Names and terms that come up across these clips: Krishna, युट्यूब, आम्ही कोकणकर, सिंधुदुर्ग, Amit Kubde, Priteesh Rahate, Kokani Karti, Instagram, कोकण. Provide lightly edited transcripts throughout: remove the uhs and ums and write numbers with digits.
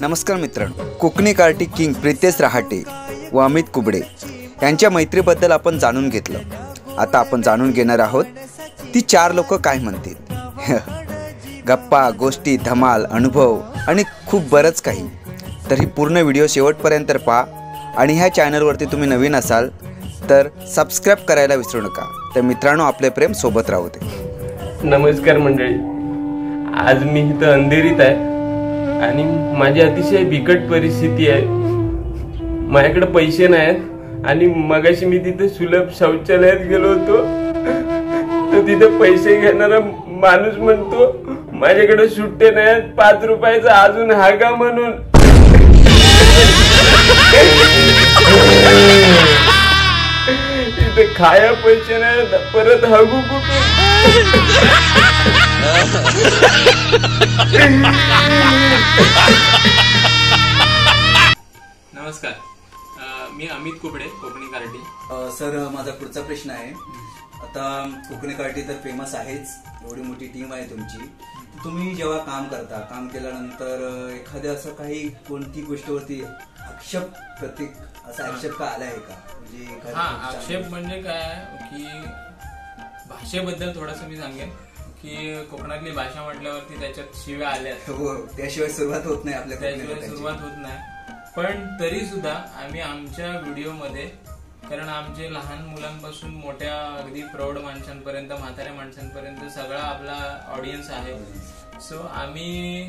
नमस्कार मित्रांनो, कोकणी कार्टी किंग प्रितेश रहाटे व अमित कुबडे यांच्या मैत्रीबद्दल आपण जाणून घेतलं। आता आपण जाणून घेणार आहोत ती चार लोक काय म्हणतात। गप्पा, गोष्टी, धमाल, अनुभव आणि खूप बरंच काही। तर ही पूर्ण व्हिडिओ शेवटपर्यंत पहा आणि ह्या चॅनलवरती तुम्ही नवीन असाल तर सबस्क्राइब करायला विसरू नका। तर मित्रांनो, आपले प्रेम सोबत राहू दे। नमस्कार मंडळी, आज मी इथं अंधेरीत आहे आणि माझी अतिशय बिकट परिस्थिती आहे। माझ्याकडे पैसे नाहीत आणि मगाशी मी तिथे सुलभ शौचालयात गेलो होतो तर तिथे पैसे घेणारा माणूस म्हणतो माझ्याकडे सुट्टे नाहीत, 5 रुपयाचा अजून हागा म्हणून। तिथे खाया पैसे नाहीत, परत हागू कुठे? नमस्कार, मी अमित कुबडे, कोकणी कार्टी। सर, माझा पुढचा प्रश्न आहे। आता कोकणी कार्टी तर फेमस आहेच, एवढी मोठी टीम आहे तुमची। तुम्ही जेव्हा काम करता, काम केल्यानंतर एखाद्या असं काही कोणती गोष्टीवरती आक्षेप प्रतीक असा आक्षेप का आला आहे का? म्हणजे आक्षेप म्हणजे काय की भाषेबद्दल थोडंसं मी सांगेन की कोकणातली भाषा म्हटल्यावरती त्याच्यात शिव्या आल्या, त्याशिवाय सुरुवात होत नाही आपल्या, त्याशिवाय सुरुवात होत नाही। पण तरी सुद्धा आम्ही आमच्या व्हिडिओमध्ये, कारण आमचे लहान मुलांपासून मोठ्या अगदी प्रौढ माणसांपर्यंत, म्हाताऱ्या माणसांपर्यंत सगळा आपला ऑडियन्स आहे, सो आम्ही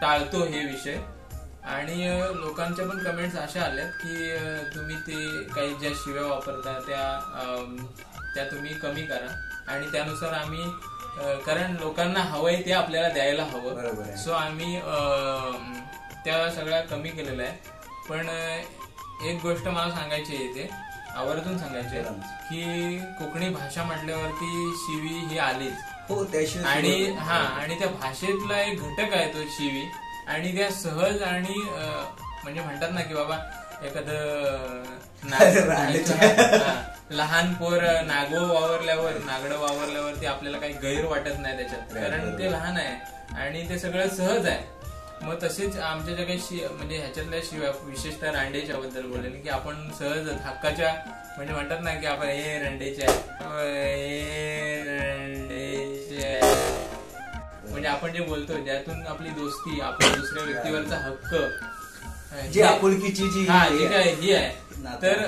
टाळतो हे विषय। आणि लोकांच्या पण कमेंट्स अशा आल्यात की तुम्ही ते काही ज्या शिव्या वापरता त्या तुम्ही कमी करा, आणि त्यानुसार आम्ही, कारण लोकांना हवंय ते आपल्याला द्यायला हवं, सो आम्ही त्या सगळ्या कमी केलेलं आहे। पण एक गोष्ट मला सांगायची आहे, इथे आवर्जून सांगायची आहे की कोकणी भाषा म्हटल्यावरती शिवी ही आलीच हो, आणि हा, आणि त्या भाषेतला एक घटक आहे तो शिवी, आणि त्या सहज आणि म्हणजे म्हणतात ना की बाबा एखादं लहान पोर नागडं वावरल्यावर ते आपल्याला काही गैर वाटत नाही त्याच्यात, कारण ते लहान आहे आणि ते सगळं सहज आहे। मग तसेच आमच्या ज्या काही म्हणजे ह्याच्यातल्या शिवाय, विशेषतः रांडेच्या बद्दल बोलेल की आपण सहज हक्काच्या, म्हणजे म्हणतात ना की आपण हे रांडेच्या, म्हणजे आपण जे बोलतो ज्यातून आपली दोस्ती, आपल्या दुसऱ्या व्यक्तीवरचा हक्क, जी आपुलकीची जी काय ही आहे, तर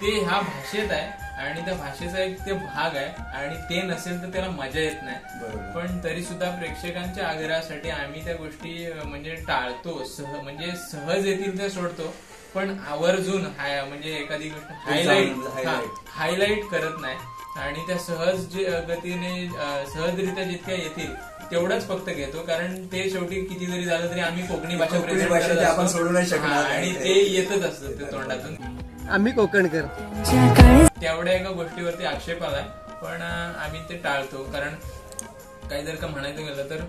ते ह्या भाषेत आहे आणि त्या भाषेचा एक ते भाग आहे, आणि ते नसेल तर त्याला मजा येत नाही। पण तरी सुद्धा प्रेक्षकांच्या आग्रहासाठी आम्ही त्या गोष्टी म्हणजे टाळतो, म्हणजे सहज येतील ते सोडतो, पण आवर्जून म्हणजे एखादी गोष्ट हायलाइट करत नाही, आणि त्या सहज गतीने सहजरित्या जितक्या येतील तेवढाच फक्त घेतो, कारण ते शेवटी किती जरी झालं तरी आम्ही कोकणी भाषा सोडू नाही शकणार, आणि ते येतच असतं ते तोंडातून। आम्ही कोकणकर, तेवढ्या एका गोष्टीवरती आक्षेप आलाय, पण आम्ही ते टाळतो, कारण काही जर का म्हणायचं गेलं तर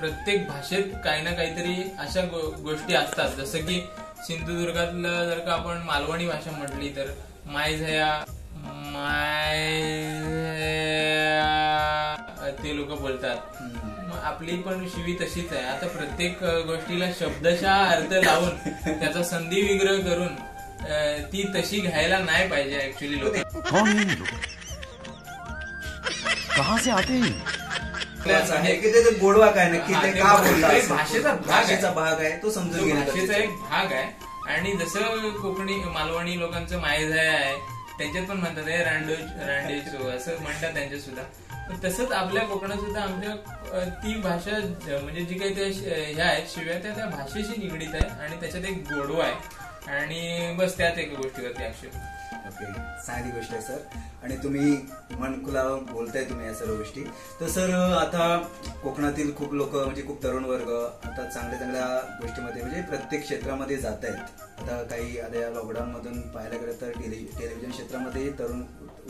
प्रत्येक भाषेत काही ना काहीतरी अशा गोष्टी असतात, जसं की सिंधुदुर्गातलं जर का आपण मालवणी भाषा म्हटली तर माय ते लोक बोलतात, आपली पण शिवी तशीच आहे। आता प्रत्येक गोष्टीला शब्दशः अर्थ लावून त्याचा संधी विग्रह करून ती तशी घ्यायला नाही पाहिजे ऍक्च्युली लोक। गोडवा काय नक्की भाषेचा भाग आहे तो समजून घेणं, भाषेचा एक भाग आहे। आणि जसं कोकणी मालवणी लोकांचं मायझाय आहे, त्यांच्यात पण म्हणतात रांडेचो असं म्हणतात त्यांच्या सुद्धा, तसंच आपल्या कोकणात सुद्धा आमच्या ती भाषा म्हणजे जी काही त्या ह्या आहेत शिव्या त्या भाषेशी निगडीत आहे, आणि त्याच्यात एक गोडवा आहे, आणि बस त्याच एका गोष्टीवरती आक्षेप। ओके, साधी गोष्ट आहे सर, आणि तुम्ही मनखुला बोलताय तुम्ही या सर्व गोष्टी। तर सर, आता कोकणातील खूप लोक म्हणजे खूप तरुण वर्ग आता चांगल्या चांगल्या गोष्टीमध्ये म्हणजे प्रत्येक क्षेत्रामध्ये जात आहेत। आता काही आता या लॉकडाऊन मधून पाहायला गेलं तर टेलिव्हिजन क्षेत्रामध्ये तरुण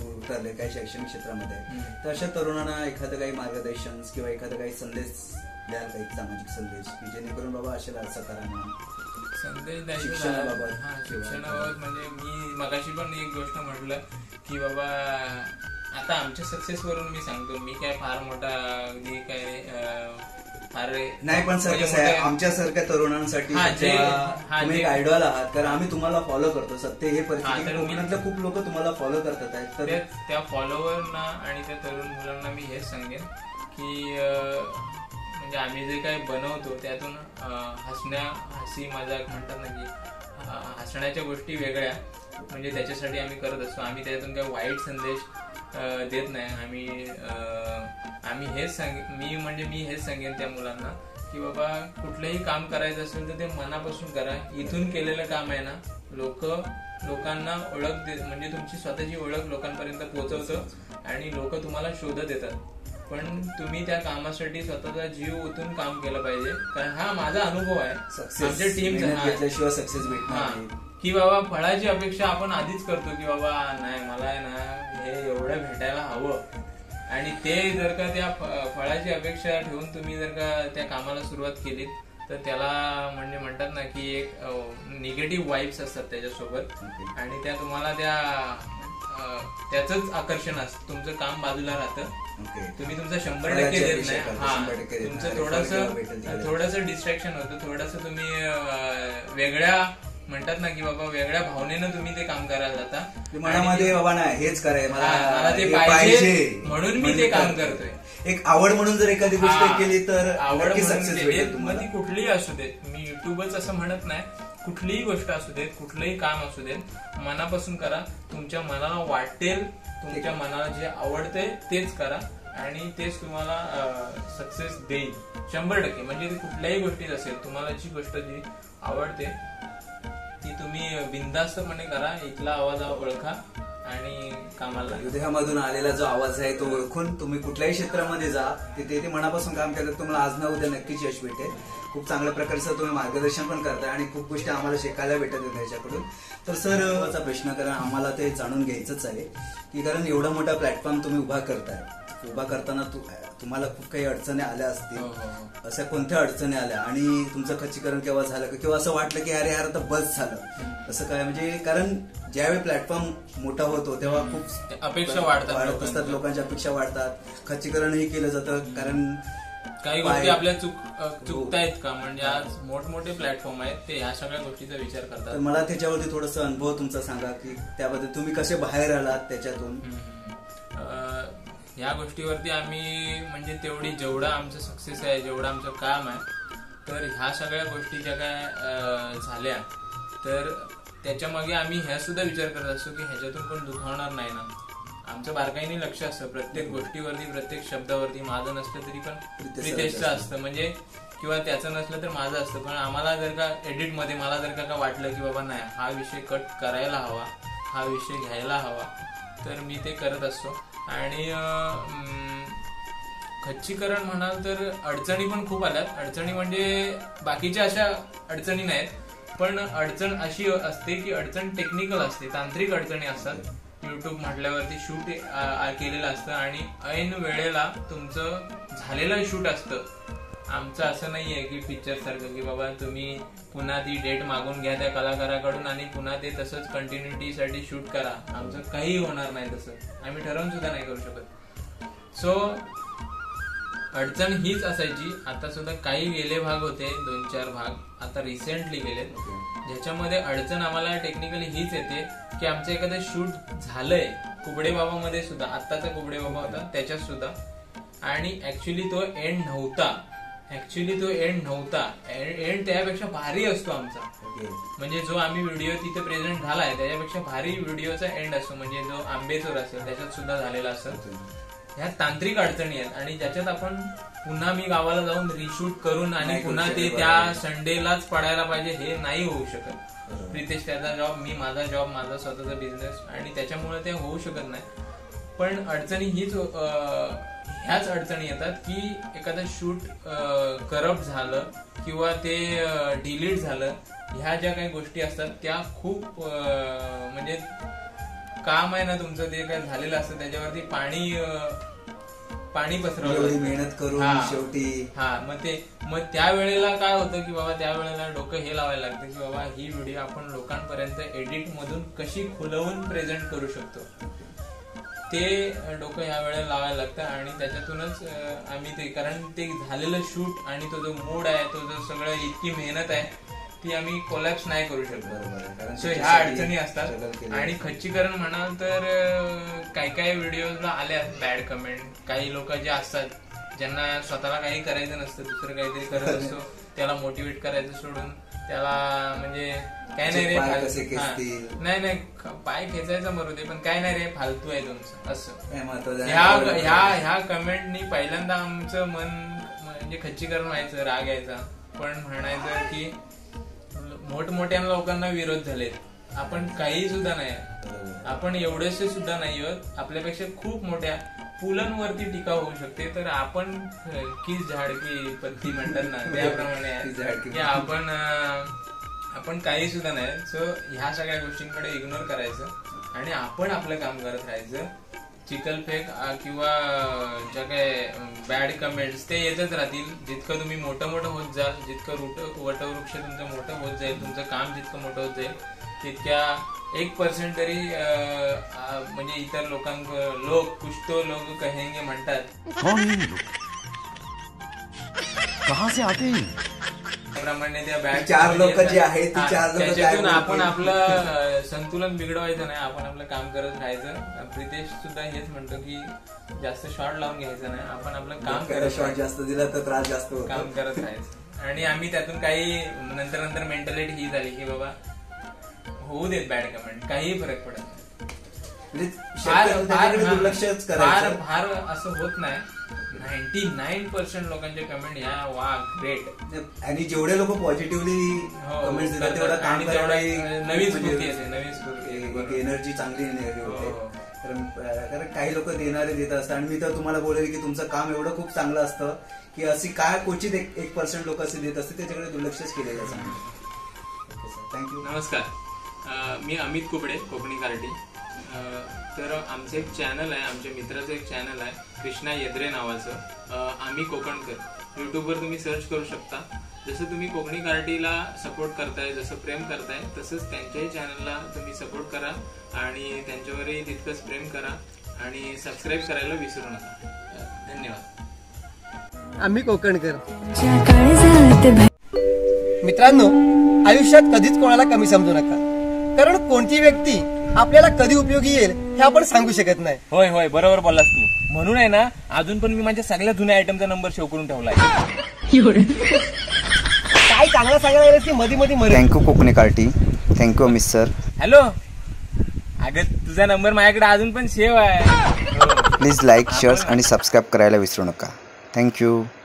उतरले, काही शैक्षणिक क्षेत्रामध्ये, तर अशा तरुणांना एखादं काही मार्गदर्शन किंवा एखादा काही संदेश द्याल, काही सामाजिक संदेश की जेणेकरून बाबा अशा लालसा करा संदेश द्यायची शिक्षणाबाबत। हा, शिक्षणाबाबत म्हणजे मी मगाशी पण एक गोष्ट म्हटलं की बाबा आता आमच्या सक्सेसवरून मी सांगतो, मी काय फार मोठा अगदी काय नाही पण सर कसं आहे आमच्यासारख्या तरुणांसाठी तुम्ही आयडॉल आहात कारण आम्ही तुम्हाला फॉलो करतो सत्य हे परिस्थिती कोकणातले खूप लोक तुम्हाला फॉलो करतात आहेत तर त्या फॉलोअरना आणि त्या तरुण मुलांना मी हेच सांगेन की म्हणजे आम्ही जे काही बनवतो त्यातून हसी मजाक म्हणतात ना की हसण्याच्या गोष्टी वेगळ्या म्हणजे त्याच्यासाठी आम्ही करत असतो आम्ही त्यातून काही वाईट संदेश देत नाही मी हेच सांगेन त्या मुलांना की बाबा कुठलंही काम करायचं असेल तर ते मनापासून करा इथून केलेलं काम आहे ना लोकांना ओळख देत म्हणजे तुमची स्वतःची ओळख लोकांपर्यंत पोहोचवतं आणि लोक तुम्हाला शोधत येतात पण तुम्ही त्या कामासाठी स्वतःचा जीव ओतून काम केलं पाहिजे कारण हा माझा अनुभव आहे आमच्या टीमचा सक्सेस भेटणार की बाबा फळाची अपेक्षा आपण आधीच करतो की बाबा नाही मला ना हे एवढं भेटायला हवं आणि ते जर का त्या फळाची अपेक्षा ठेवून तुम्ही जर का त्या कामाला सुरुवात केली तर त्याला म्हणजे म्हणतात ना की एक निगेटिव्ह वाईब्स असतात त्याच्यासोबत आणि त्या तुम्हाला त्याचंच आकर्षण असतं तुमचं काम बाजूला राहतं तुम्ही तुमचं 100% देत नाही हा तुमचं थोडंसं डिस्ट्रॅक्शन होतं थोडंसं तुम्ही वेगळ्या म्हणतात ना की बाबा वेगळ्या भावनेनं तुम्ही ते काम करायला जाता मनामध्ये बाबा ना हेच करायचं मला ते पाहिजे म्हणून मी ते काम करतोय एक आवड म्हणून जर एखादी गोष्ट केली तर आवड मध्ये कुठलीही असू देत मी युट्यूबच असं म्हणत नाही कुठलीही गोष्ट असू देत कुठलंही काम असू देत मनापासून करा तुमच्या मनाला वाटेल तुमच्या मनाला जे आवडतंय तेच करा आणि तेच तुम्हाला सक्सेस देईल 100% म्हणजे कुठल्याही गोष्टीत असेल तुम्हाला जी गोष्ट जी आवडते ती तुम्ही बिनधास्तपणे करा इथला आवाज ओळखा आणि कामाला हृदयामधून आलेला जो आवाज आहे तो ओळखून तुम्ही कुठल्याही क्षेत्रामध्ये जा तिथे ते मनापासून काम करतात तुम्हाला आज ना उद्या नक्कीच यश भेटेल खूप चांगल्या प्रकारचं तुम्ही मार्गदर्शन पण करताय आणि खूप गोष्टी आम्हाला शिकायला भेटत आहेत त्याच्याकडून तर सर माझा प्रश्न कारण आम्हाला ते जाणून घ्यायचंच आहे की कारण एवढा मोठा प्लॅटफॉर्म तुम्ही उभा करताना तुम्हाला खूप काही अडचणी आल्या असतील अशा कोणत्या अडचणी आल्या आणि तुमचं खच्चीकरण केव्हा झालं किंवा असं वाटलं की अरे यार आता बस झालं असं काय म्हणजे कारण ज्यावेळी प्लॅटफॉर्म मोठा होतो तेव्हा खूप अपेक्षा वाढत असतात लोकांच्या अपेक्षा वाढतात खच्चीकरणही केलं जातं कारण काही गोष्टी आपल्या चुकतायत का म्हणजे आज मोठमोठे प्लॅटफॉर्म आहेत ते ह्या सगळ्या गोष्टीचा विचार करतात तर मला त्याच्यावरती थोडासा अनुभव तुमचा सांगा की त्याबद्दल तुम्ही कसे बाहेर आलात त्याच्यातून या गोष्टीवरती आम्ही म्हणजे तेवढी जेवढा आमचं सक्सेस आहे जेवढं आमचं काम आहे तर ह्या सगळ्या गोष्टी ज्या काय झाल्या तर त्याच्यामागे आम्ही ह्या सुद्धा विचार करत असतो की ह्याच्यातून कोण दुखावणार नाही ना आमचं बारकाईने लक्ष असतं प्रत्येक गोष्टीवरती प्रत्येक शब्दावरती माझं नसलं तरी पण प्रितेशचं असतं म्हणजे किंवा त्याचं नसलं तर माझं असतं पण आम्हाला जर का एडिटमध्ये मला जर का वाटलं की बाबा नाही हा विषय कट करायला हवा हा विषय घ्यायला हवा तर मी ते करत असतो आणि खच्चीकरण म्हणाल तर अडचणी पण खूप आल्यात अडचणी म्हणजे बाकीच्या अशा अडचणी नाहीत पण अडचण अशी असते की अडचण टेक्निकल असते तांत्रिक अडचणी असतात युट्यूब म्हटल्यावरती शूट केलेलं असतं आणि ऐन वेळेला तुमचं झालेलं शूट असतं आमचं असं नाही आहे की पिक्चर सारखं की बाबा तुम्ही पुन्हा ती डेट मागून घ्या त्या कलाकाराकडून आणि पुन्हा ते तसंच कंटिन्युटीसाठी शूट करा आमचं काही होणार नाही तसं आम्ही ठरवून सुद्धा नाही करू शकत सो अडचण हीच असायची आता सुद्धा काही गेले भाग होते 2-4 भाग आता रिसेंटली गेले ज्याच्यामध्ये अडचण आम्हाला टेक्निकली हीच येते की आमचं एखादं शूट झालंय कुबडे बाबामध्ये सुद्धा आत्ताचा कुबडे बाबा होता त्याच्यात सुद्धा आणि ऍक्च्युली तो एंड नव्हता एंड त्यापेक्षा भारी असतो आमचा म्हणजे जो आम्ही व्हिडिओ तिथे प्रेझेंट झालाय त्याच्यापेक्षा भारी व्हिडिओचा एंड असतो म्हणजे जो आंबेचोर असेल त्याच्यात सुद्धा झालेला असतो ह्या तांत्रिक अडचणी आहेत आणि ज्याच्यात आपण पुन्हा मी गावाला जाऊन रिशूट करून आणि पुन्हा ते त्या संडेलाच पडायला पाहिजे हे नाही होऊ शकत प्रितेश त्याचा जॉब मी माझा जॉब माझा स्वतःचा बिझनेस आणि त्याच्यामुळे ते होऊ शकत नाही पण अडचणी ह्याच अडचणी येतात की एखादं शूट करप्ट झालं किंवा ते डिलीट झालं ह्या ज्या काही गोष्टी असतात त्या खूप म्हणजे काम आहे ना तुमचं जे काही झालेलं असतं त्याच्यावरती पाणी पसरवलं मेहनत करून शेवटी हा मग त्यावेळेला काय होतं की बाबा त्यावेळेला डोकं हे लावायला लागतं की बाबा ही व्हिडिओ आपण लोकांपर्यंत एडिट मधून कशी खुलवून प्रेझेंट करू शकतो ते डोकं ह्या वेळेला लावायला लागतं आणि त्याच्यातूनच आम्ही ते, कारण ते झालेलं शूट आणि तो जो मूड आहे, तो जो सगळं इतकी मेहनत आहे ती आम्ही कोलॅप्स नाही करू शकतो. सो ह्या अडचणी असतात. आणि खच्चीकरण म्हणाल तर काही काही व्हिडिओजला आल्या बॅड कमेंट. काही लोक जे असतात ज्यांना स्वतःला काही करायचं नसतं, दुसरं काहीतरी करत असतो, त्याला मोटिवेट करायचं सोडून त्याला म्हणजे काय नाही रे, नाही नाही पाय खेचायचा मरू दे, पण काय नाही रे फालतू आहे तुमचं, असं ह्या कमेंटनी पहिल्यांदा आमचं मन म्हणजे खच्चीकरण व्हायचं, राग यायचा. पण म्हणायचं की मोठमोठ्या लोकांना विरोध झालेत, आपण काही सुद्धा नाही, आपण एवढेसे सुद्धा नाही आहोत, आपल्यापेक्षा खूप मोठ्या पुलांवरती टीका होऊ शकते. तर आपण किस झाड की पत्ती म्हणतात ना त्याप्रमाणे आपण काही सुद्धा नाही. सो ह्या सगळ्या गोष्टींकडे इग्नोर करायचं आणि आपण आपलं काम करत राहायचं. चिकलफेक किंवा ज्या काय बॅड कमेंट्स ते येतच राहतील. जितकं तुम्ही मोठं मोठं होत जाल, जितकं वटवृक्ष तुमचं मोठं होत जाईल, तुमचं काम जितकं मोठं होत जाईल, तितक्या 1% तरी म्हणजे इतर लोक कुछ तो लोग कहेंगे म्हणतात प्रमाणे. त्या चार लोक जे आहेत त्याच्यातून आपण आपलं संतुलन बिघडवायचं नाही, आपण आपलं काम करत राहायचं. प्रितेश सुद्धा हेच म्हणतो की जास्त शॉर्ट लावून घ्यायचं नाही, आपण आपलं काम करत, शॉर्ट जास्त दिला तर त्रास जास्त, काम करत राहायचं. आणि आम्ही त्यातून काही नंतर मेंटॅलिटी ही झाली की बाबा होऊ देत बॅड कमेंट, काही फरक पडत नाही, दुर्लक्षच करायचं, फार असं होत नाही. 99% लोकांचे कमेंट ह्या वा ग्रेट, आणि जेवढे लोक पॉझिटिव्हली कमेंट देतात तेवढा काम करायला नवीन स्फूर्ती असते, नवीन स्फूर्ती, एनर्जी, चांगली एनर्जी होते. कारण काही लोक देणारे देत असतात. आणि मी तर तुम्हाला बोलेल की तुमचं काम एवढं खूप चांगलं असतं की अशी काय क्वचित 1% लोक असे देत असते, त्याच्याकडे दुर्लक्षच केलेलं असतं. थँक्यू. नमस्कार, मी अमित कुबडे, कोकणी कार्टी. तर आमचं एक चॅनल आहे, आमच्या मित्राचं एक चॅनल आहे कृष्णा येद्रे नावाचं, आम्ही कोकणकर. यूट्यूबवर तुम्ही सर्च करू शकता. जसं तुम्ही कोकणी कार्टीला सपोर्ट करताय, जसं प्रेम करताय, तसंच त्यांच्याही चॅनलला तुम्ही सपोर्ट करा आणि त्यांच्यावरही तितकंच प्रेम करा आणि सबस्क्राईब करायला विसरू नका. धन्यवाद. आम्ही कोकणकर. मित्रांनो, आयुष्यात कधीच कोणाला कमी समजू नका, कारण कोणती व्यक्ती आपल्याला कधी उपयोगी येईल हे आपण सांगू शकत नाही. होय होय, बरोबर बोललास तू. म्हणून आहे ना, अजून पण मी माझ्या सगळ्या जुन्या आयटमचा नंबर सेव्ह करून ठेवला आहे. काय चांगला सांगायला की मधी मधी. Thank you Kokani Karti, thank you miss sir. Hello, अगं तुझा नंबर माझ्याकडे अजून पण सेव्ह आहे. प्लीज लाईक, शेअर्स आणि सबस्क्राईब करायला विसरू नका. थँक्यू.